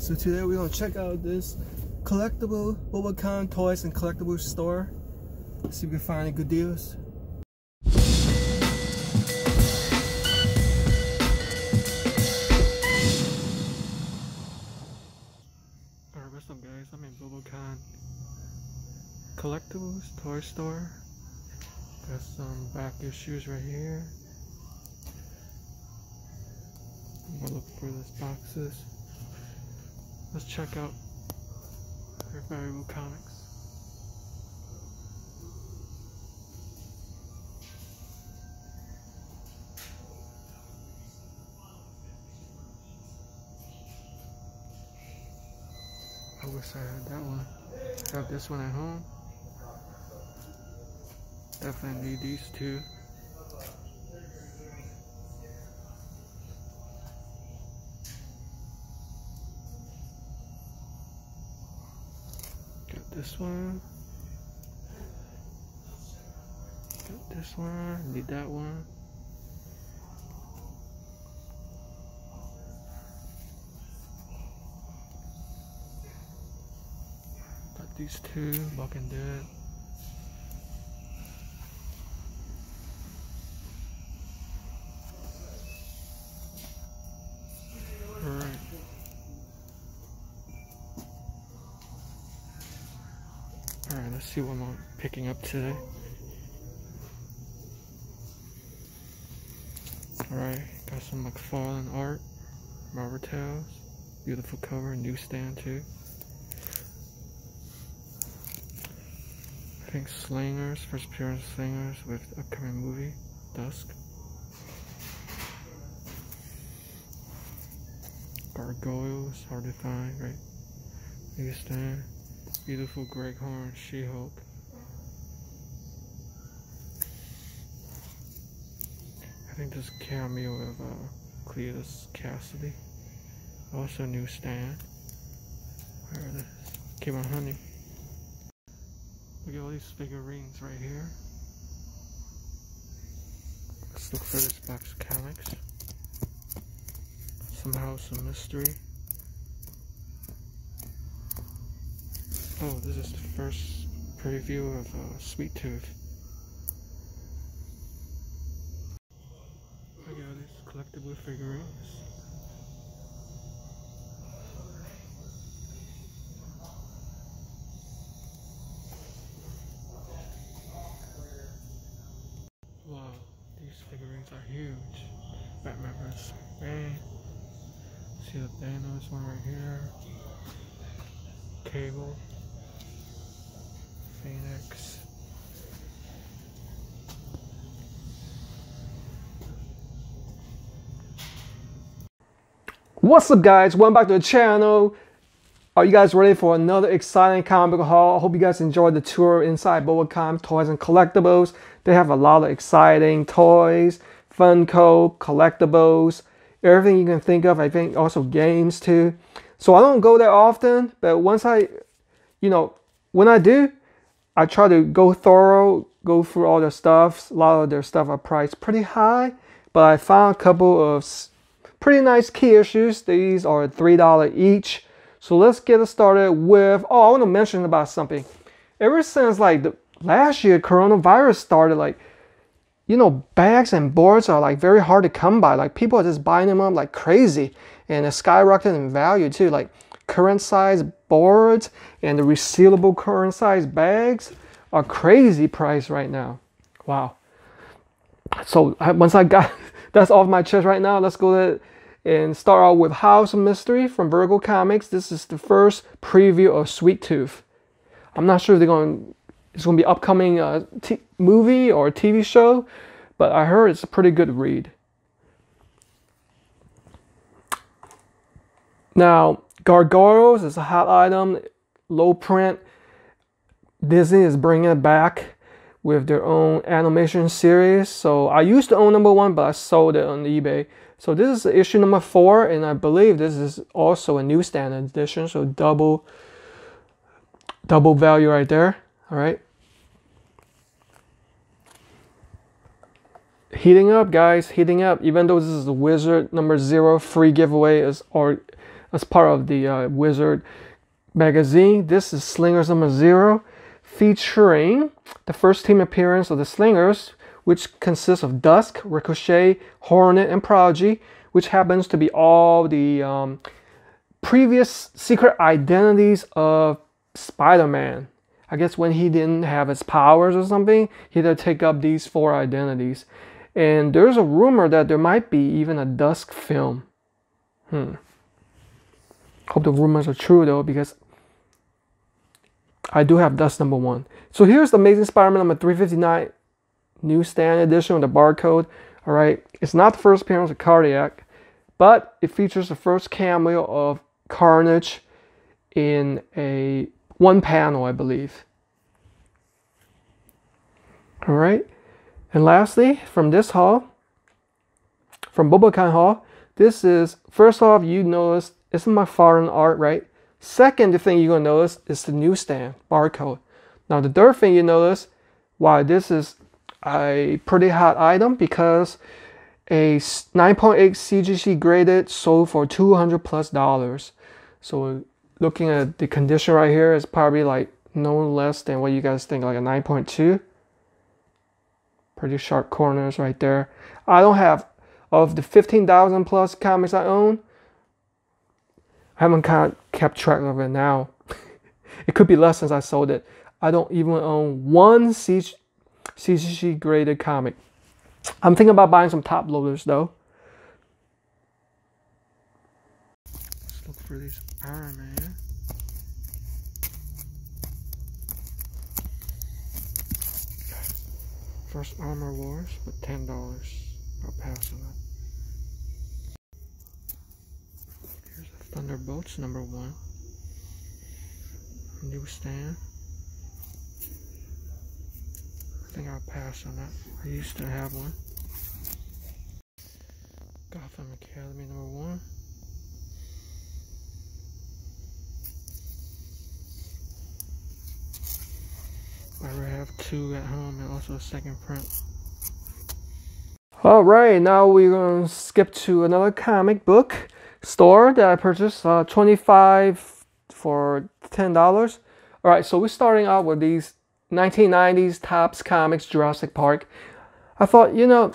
So today we're gonna check out this collectible BobaCon toys and collectibles store. See if we can find any good deals. Alright, what's up guys? I'm in BobaCon collectibles toy store. Got some back issues right here. I'm gonna look for these boxes. Let's check out our Virgo Comics. I wish I had that one. I have this one at home. Definitely need these two. This one, got this one, need that one. Got these two, Walking Dead. Alright, let's see what I'm picking up today. Alright, got some McFarlane art, Marvel Tales, beautiful cover, newsstand too. I think Slingers, first appearance of Slingers with upcoming movie, Dusk. Gargoyles, hard to find, right? Newsstand. Beautiful Greg Horn, She-Hulk. I think this cameo of Cletus Kasady. Also new stand. Where is this? Came on honey. Look at all these figurines right here. Let's look for this box of comics. Some House of Mystery. Oh, this is the first preview of Sweet Tooth. I got these collectible figurines. Wow, these figurines are huge. Batman vs. Superman. See the Thanos one right here. Cable. Phoenix. What's up guys, welcome back to the channel. Are you guys ready for another exciting comic book haul? I hope you guys enjoyed the tour inside BobaCon Toys and Collectibles. They have a lot of exciting toys, Funko, collectibles, everything you can think of. I think also games too. So I don't go there often, but once when I do, I try to go thorough, go through all their stuff. A lot of their stuff are priced pretty high, but I found a couple of pretty nice key issues. These are $3 each. So let's get it started with, oh, I want to mention about something. Ever since like last year, coronavirus started, like, you know, bags and boards are like very hard to come by. Like people are just buying them up like crazy, and it skyrocketed in value too. Like current size boards and the resealable current size bags are crazy price right now. Wow. So once I got that's off my chest right now, let's go ahead and start out with House of Mystery from Virgo Comics. This is the first preview of Sweet Tooth. I'm not sure if it's going to be upcoming movie or TV show, but I heard it's a pretty good read. Now, Gargoyles is a hot item, low print. Disney is bringing it back with their own animation series. So I used to own number one, but I sold it on eBay. So this is issue number 4, and I believe this is also a newsstand edition. So double value right there. All right. Heating up, guys. Heating up. Even though this is the Wizard number 0 free giveaway, is or as part of the Wizard magazine. This is Slingers #0, featuring the first team appearance of the Slingers, which consists of Dusk, Ricochet, Hornet, and Prodigy, which happens to be all the previous secret identities of Spider-Man. I guess when he didn't have his powers or something, he had to take up these 4 identities. And there's a rumor that there might be even a Dusk film. Hope the rumors are true though, because I do have Dusk #1. So here's the Amazing Spider-Man #359 newsstand edition with the barcode. Alright, it's not the first appearance of Cardiac, but it features the first cameo of Carnage in a one panel, I believe. All right. And lastly, from this haul, from BobaCon haul, this is, first off, you notice it's McFarlane art, right? Second thing you're going to notice is the newsstand barcode. Now, the third thing you notice, wow, this is a pretty hot item because a 9.8 CGC graded sold for $200+. So looking at the condition right here, is probably like no less than what you guys think, like a 9.2. Pretty sharp corners right there. I don't have, of the 15,000+ comics I own, I haven't kind of kept track of it now. It could be less since I sold it. I don't even own one CGC graded comic. I'm thinking about buying some top loaders though. Let's look for these Spider-Man. First Armor Wars for $10. I'll pass on that. Here's the Thunderbolts #1. Newsstand. I think I'll pass on that. I used to have one. Gotham Academy #1. I already have 2 at home and also a second print. Alright, now we're going to skip to another comic book store that I purchased. 25 for $10. Alright, so we're starting out with these 1990s Topps Comics Jurassic Park. I thought, you know,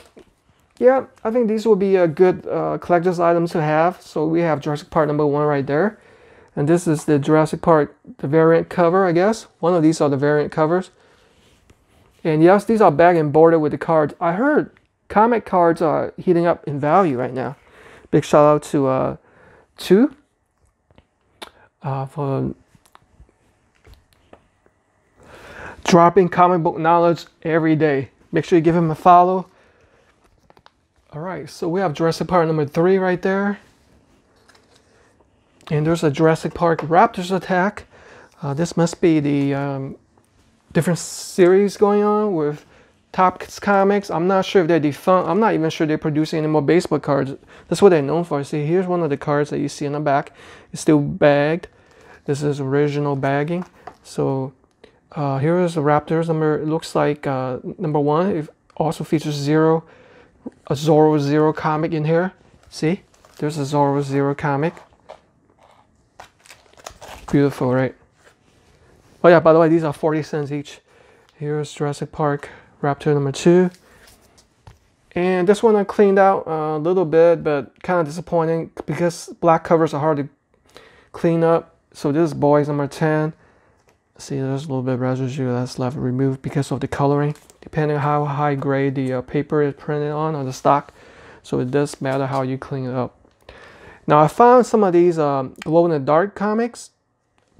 yeah, I think these will be a good collector's items to have. So we have Jurassic Park #1 right there. And this is the Jurassic Park, the variant cover, I guess. One of these are the variant covers. And yes, these are bagged and boarded with the cards. I heard comic cards are heating up in value right now. Big shout out to for dropping comic book knowledge every day. Make sure you give him a follow. All right, so we have Jurassic Park #3 right there. And there's a Jurassic Park Raptors Attack. This must be the different series going on with Topps Comics. I'm not sure if they're defunct. I'm not even sure they're producing any more baseball cards. That's what they're known for. See, here's one of the cards that you see in the back. It's still bagged. This is original bagging. So here is the Raptors number. It looks like #1. It also features Zero, a Zorro Zero comic in here. See, there's a Zorro Zero comic. Beautiful, right? Oh yeah, by the way, these are 40 cents each. Here's Jurassic Park Raptor #2. And this one I cleaned out a little bit, but kind of disappointing because black covers are hard to clean up. So this is Boys #10. See, there's a little bit of residue that's left removed because of the coloring, depending on how high grade the paper is printed on or the stock. So it does matter how you clean it up. Now I found some of these glow-in-the-dark comics.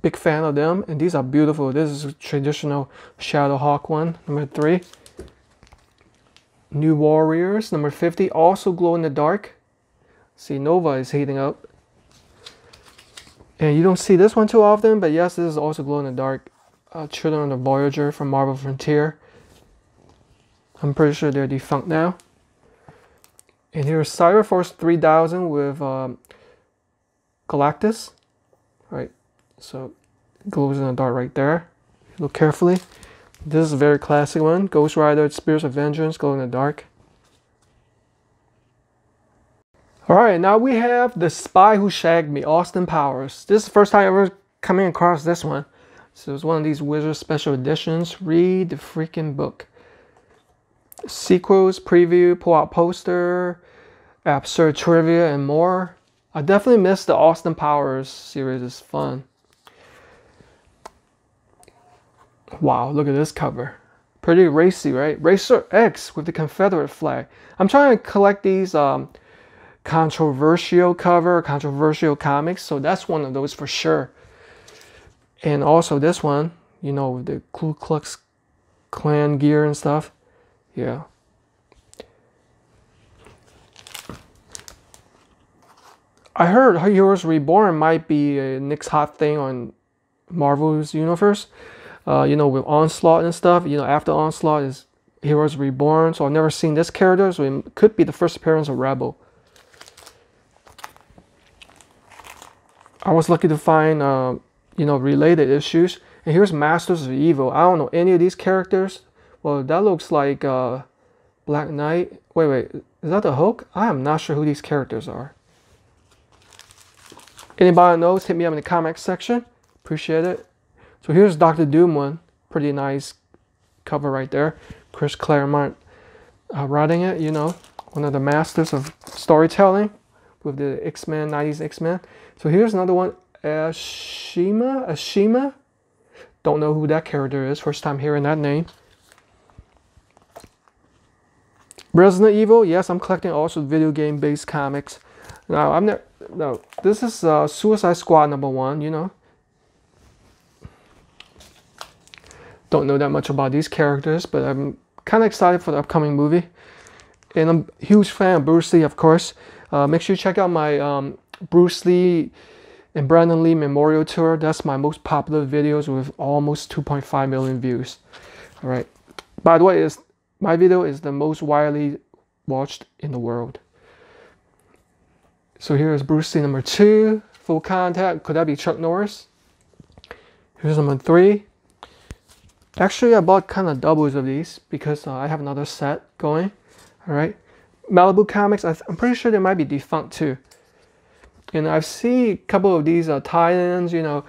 Big fan of them, and these are beautiful. This is a traditional Shadowhawk one, #3. New Warriors #50, also glow in the dark. See, Nova is heating up. And you don't see this one too often, but yes, this is also glow in the dark. Children of the Voyager from Marvel Frontier. I'm pretty sure they're defunct now. And here's Cyberforce 3000 with Galactus. All right. So it glows in the dark right there. Look carefully. This is a very classic one. Ghost Rider, Spirits of Vengeance, glow in the dark. Alright, now we have The Spy Who Shagged Me, Austin Powers. This is the first time ever coming across this one. So it's one of these Wizard special editions. Read the freaking book. Sequels, preview, pull-out poster, absurd trivia, and more. I definitely miss the Austin Powers series. It's fun. Wow, look at this cover. Pretty racy, right? Racer X with the Confederate flag. I'm trying to collect these controversial comics, so that's one of those for sure. And also this one, you know, with the Ku Klux Klan gear and stuff. Yeah. I heard Heroes Reborn might be a next hot thing on Marvel's universe. You know, with Onslaught and stuff. You know, after Onslaught is Heroes Reborn. So I've never seen this character, so it could be the first appearance of Rebel. I was lucky to find, you know, related issues. And here's Masters of Evil. I don't know any of these characters. Well, that looks like Black Knight. Wait, is that the Hulk? I am not sure who these characters are. Anybody knows, hit me up in the comment section. Appreciate it. So here's Dr. Doom one. Pretty nice cover right there. Chris Claremont writing it, you know. One of the masters of storytelling with the X-Men, 90s X-Men. So here's another one. Ashima? Don't know who that character is. First time hearing that name. Resident Evil. Yes, I'm collecting also video game based comics. Now, I'm not. No, this is Suicide Squad #1, you know. Don't know that much about these characters, but I'm kind of excited for the upcoming movie. And I'm a huge fan of Bruce Lee, of course. Make sure you check out my Bruce Lee and Brandon Lee Memorial Tour. That's my most popular videos with almost 2.5 million views. All right. By the way, my video is the most widely watched in the world. So here's Bruce Lee #2, Full Contact. Could that be Chuck Norris? Here's #3. Actually, I bought kind of doubles of these because I have another set going. All right, Malibu Comics. I'm pretty sure they might be defunct too. And I've seen a couple of these tie-ins, you know,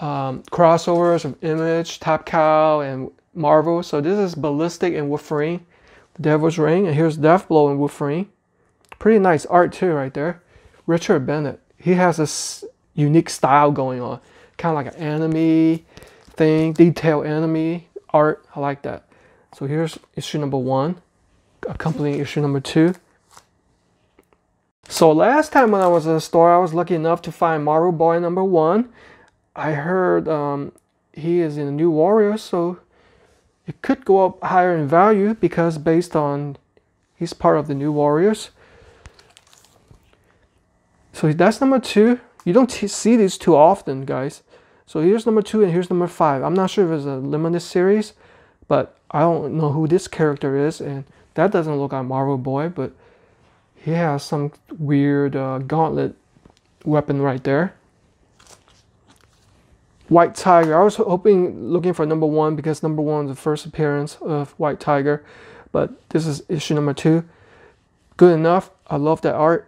crossovers of Image, Top Cow, and Marvel. So this is Ballistic and Woofring, The Devil's Ring, and here's Deathblow and Woofring. Pretty nice art too, right there. Richard Bennett, he has this unique style going on, kind of like an anime thing, detailed anime art. I like that. So here's issue #1, accompanying issue #2. So last time when I was in the store, I was lucky enough to find Marvel Boy #1. I heard he is in the New Warriors, so it could go up higher in value because based on he's part of the New Warriors. So that's #2. You don't see these too often, guys. So here's #2 and here's #5. I'm not sure if it's a limited series, but I don't know who this character is, and that doesn't look like Marvel Boy, but he has some weird gauntlet weapon right there. White Tiger. I was looking for #1 because #1 is the first appearance of White Tiger, but this is issue #2. Good enough. I love that art.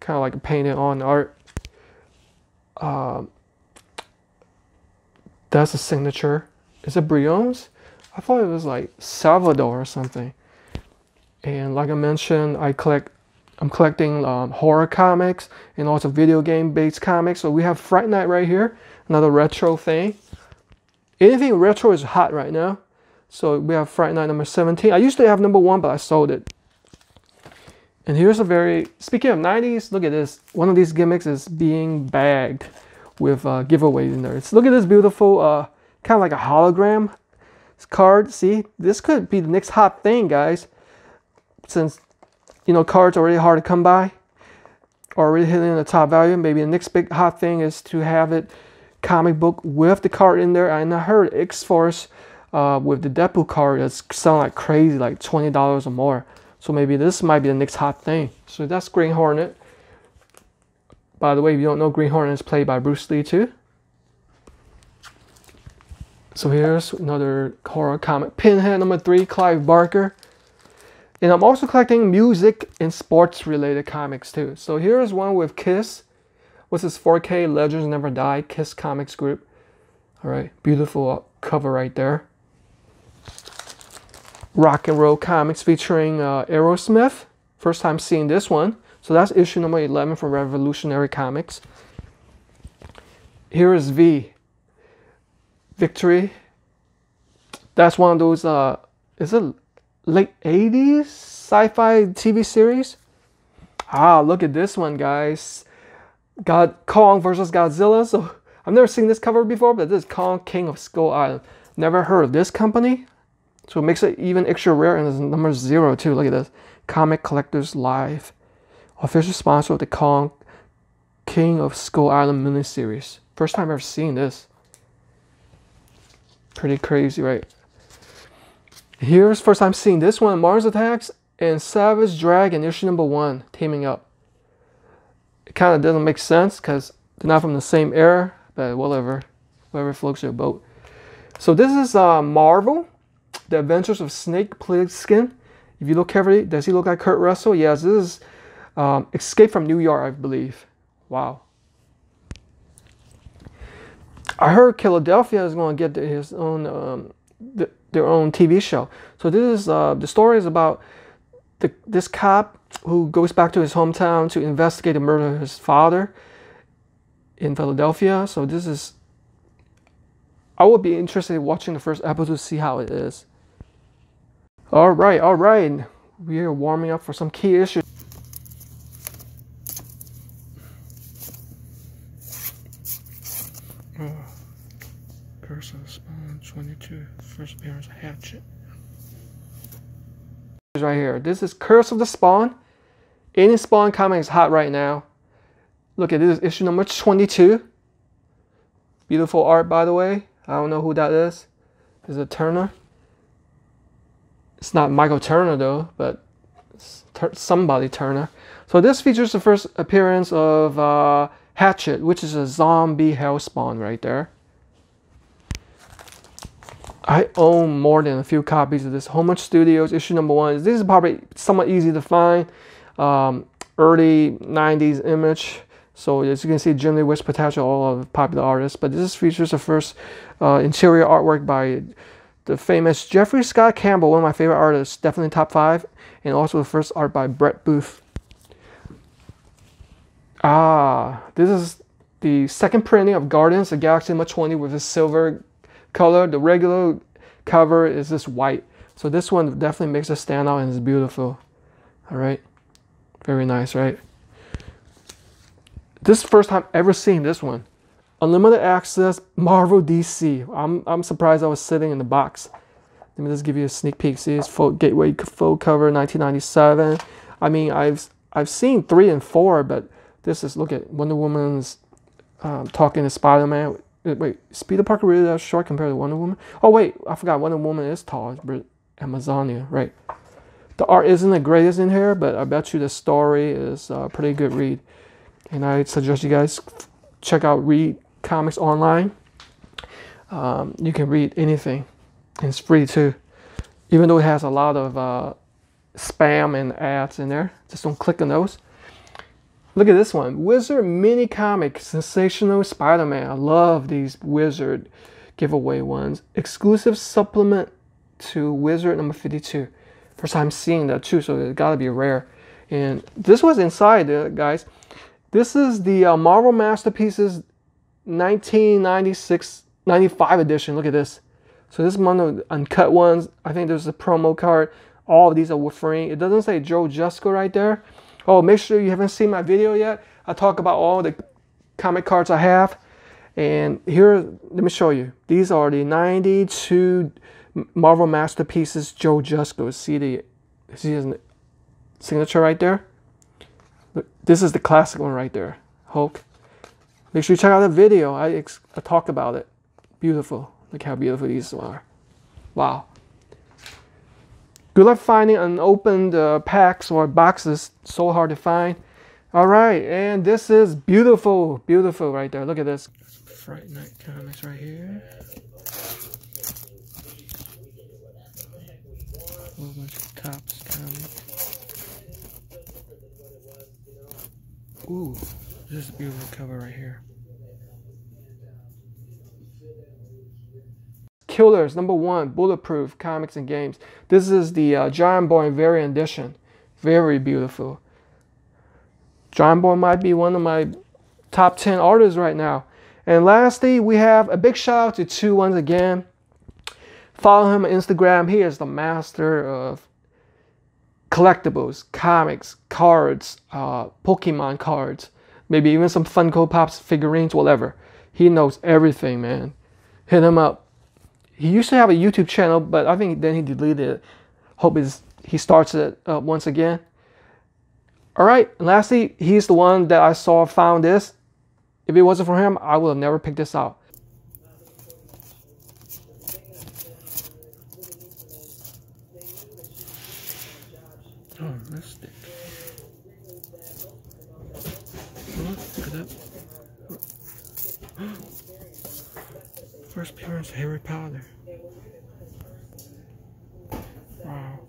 Kind of like a painted on art. That's a signature. Is it Brion's? I thought it was like Salvador or something. And like I mentioned, I'm collecting horror comics and also video game based comics. So we have Fright Night right here, another retro thing. Anything retro is hot right now. So we have Fright Night #17. I used to have #1, but I sold it. And here's a very, speaking of 90s, look at this. One of these gimmicks is being bagged with giveaways in there. Look at this beautiful, kind of like a hologram card. See, this could be the next hot thing, guys. Since, you know, cards are already hard to come by, already hitting the top value. Maybe the next big hot thing is to have it comic book with the card in there. And I heard X-Force with the Deadpool card is selling like crazy, like $20 or more. So maybe this might be the next hot thing. So that's Green Hornet. By the way, if you don't know, Green Hornet is played by Bruce Lee too. So here's another horror comic. Pinhead #3, Clive Barker. And I'm also collecting music and sports related comics too. So here's one with Kiss. What's this? 4K Legends Never Die, Kiss Comics Group. Alright, beautiful cover right there. Rock and Roll Comics featuring Aerosmith. First time seeing this one. So that's issue number 11 from Revolutionary Comics. Here is V. Victory. That's one of those, is it late 80s sci-fi TV series? Ah, look at this one, guys. Got Kong versus Godzilla. So I've never seen this cover before, but this is Kong, King of Skull Island. Never heard of this company. So it makes it even extra rare, and it's number 0 too. Look at this. Comic Collectors Live. Official sponsor of the Kong, King of Skull Island miniseries. First time I've ever seen this. Pretty crazy, right? Here's first time seeing this one. Mars Attacks and Savage Dragon, issue number 1, teaming up. It kind of doesn't make sense because they're not from the same era, but whatever. Whatever floats your boat. So this is Marvel, The Adventures of Snake Plissken. If you look carefully, does he look like Kurt Russell? Yes, this is Escape from New York, I believe. Wow. I heard Philadelphia is going to get his own, their own TV show. So this is the story is about this cop who goes back to his hometown to investigate the murder of his father in Philadelphia. So this is, I would be interested in watching the first episode to see how it is. All right, we are warming up for some key issues. Person Spawn 22, first appearance of Hatchet. Right here, this is Curse of the Spawn. Any Spawn comic is hot right now. Look at this, issue number 22. Beautiful art, by the way. I don't know who that is. Is it Turner? It's not Michael Turner though, but it's somebody Turner. So this features the first appearance of Hatchet, which is a zombie Hellspawn right there. I own more than a few copies of this. Homage Studios, issue number 1. This is probably somewhat easy to find. Early 90s Image. So as you can see, Jim Lee, Wes Patachou, all of popular artists. But this features the first interior artwork by the famous Jeffrey Scott Campbell, one of my favorite artists, definitely top 5. And also the first art by Brett Booth. Ah, this is the second printing of Guardians of the Galaxy number 20 with a silver color. The regular cover is this white, so this one definitely makes it stand out and it's beautiful. All right, very nice, right? This is the first time ever seeing this one. Unlimited Access Marvel DC. I'm surprised I was sitting in the box. Let me just give you a sneak peek. See, it's full gateway, full cover, 1997. I mean, I've seen 3 and 4, but this is, look at Wonder Woman's talking to Spider-Man. Wait, is Peter Parker really that short compared to Wonder Woman? Oh wait, I forgot Wonder Woman is tall. Amazonia, right? The art isn't the greatest in here, but I bet you the story is a pretty good read. And I suggest you guys check out Read Comics Online. You can read anything. And it's free too. Even though it has a lot of spam and ads in there. Just don't click on those. Look at this one, Wizard mini comic, Sensational Spider-Man. I love these Wizard giveaway ones. Exclusive supplement to Wizard number 52. First time seeing that too, so it's gotta be rare. And this was inside, guys. This is the Marvel Masterpieces 1996-95 edition. Look at this. So this is one of the uncut ones. I think there's a promo card. All of these are Woofring. It doesn't say Joe Jusko right there. Oh, make sure you haven't seen my video yet. I talk about all the comic cards I have. And here, let me show you. These are the 92 Marvel Masterpieces Joe Jusko. See his signature right there? Look, this is the classic one right there, Hulk. Make sure you check out the video. I talk about it. Beautiful. Look how beautiful these are. Wow. Good luck finding unopened packs or boxes, so hard to find. All right, and this is beautiful, beautiful right there. Look at this. Fright Night Comics right here. A little bunch of Topps Comics. Ooh, this is a beautiful cover right here. Killers, #1, Bulletproof Comics and Games. This is the John Boyne variant edition. Very beautiful. John Boyne might be one of my top 10 artists right now. And lastly, we have a big shout out to Two once again. Follow him on Instagram. He is the master of collectibles, comics, cards, Pokemon cards, maybe even some Funko Pops figurines, whatever. He knows everything, man. Hit him up. He used to have a YouTube channel, but I think then he deleted it. Hope he starts it once again. All right, and lastly, he's the one that I saw found this. If it wasn't for him, I would have never picked this out. Oh, that's thick. Look at that. First appearance of Harry Potter. Wow.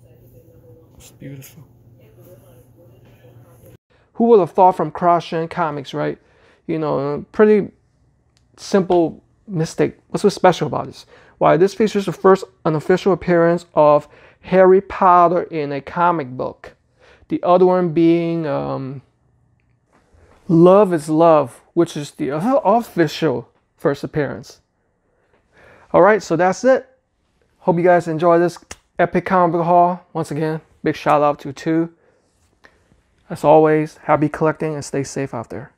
It's beautiful. Who would have thought from cross-gen comics, right? You know, pretty simple mistake. What's so special about this? Why, this features the first unofficial appearance of Harry Potter in a comic book. The other one being Love is Love, which is the official first appearance. Alright, so that's it. Hope you guys enjoy this epic comic book haul. Once again, big shout out to Two. As always, happy collecting and stay safe out there.